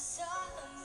saw a